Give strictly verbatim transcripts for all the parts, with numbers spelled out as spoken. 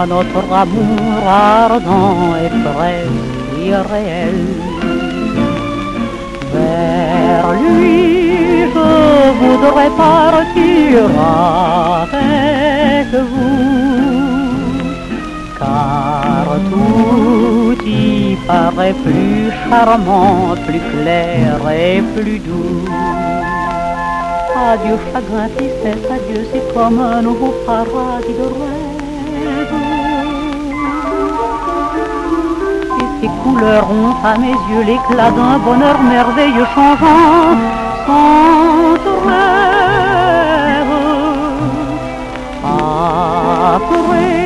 à notre amour ardent et frais, irréel. Vers lui je voudrais partir avec vous, car tout y paraît plus charmant, plus clair et plus doux. Adieu chagrin, tristesse, adieu, c'est comme un nouveau paradis de rêve. Et ces couleurs ont à mes yeux l'éclat d'un bonheur merveilleux, changeant sans trêve. Après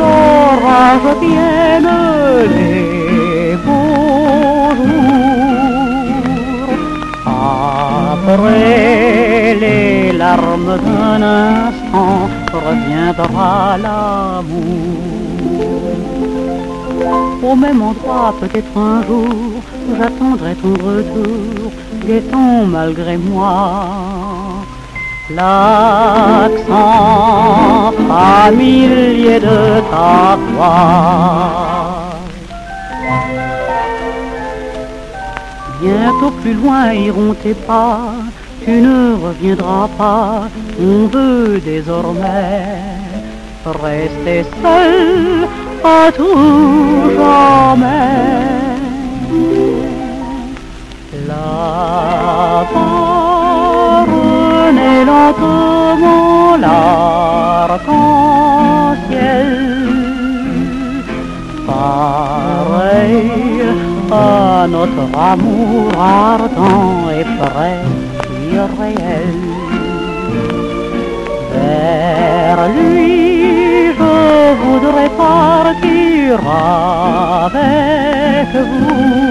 l'orage viennent les beaux jours, après les larmes d'un instant reviendra l'amour. Au même endroit, peut-être un jour, j'attendrai ton retour, guettant malgré moi l'accent familier de ta voix. Bientôt plus loin iront tes pas, tu ne reviendras pas, on veut désormais rester seul à tout jamais. Là-bas renaît lentement l'arc-en-ciel, pareil à notre amour ardent et frais, réel. Vers lui je voudrais partir avec vous,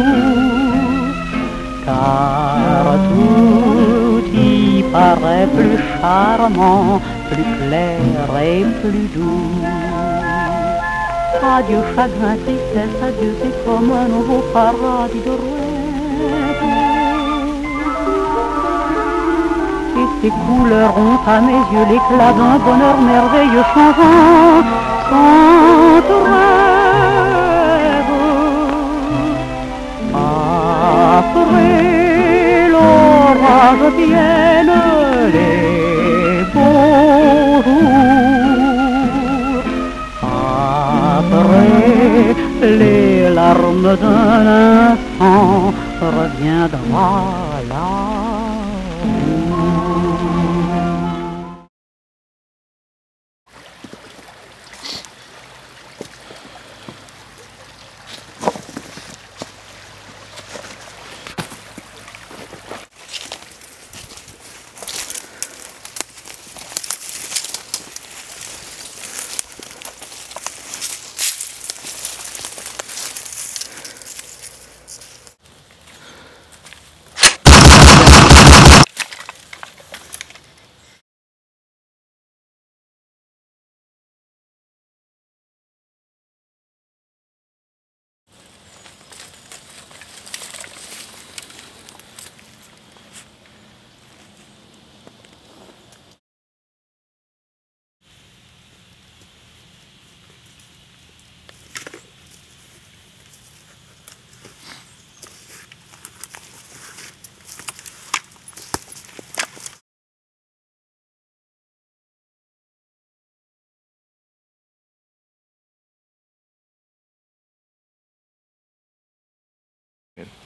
car tout y paraît plus charmant, plus clair et plus doux. Adieu chagrin, tristesse, adieu, c'est comme un nouveau paradis de rêve. Ces couleurs ont à mes yeux l'éclat d'un bonheur merveilleux, changeant sans trêve. Après l'orage viennent les beaux jours, après les larmes d'un instant reviendra l'amour. Good.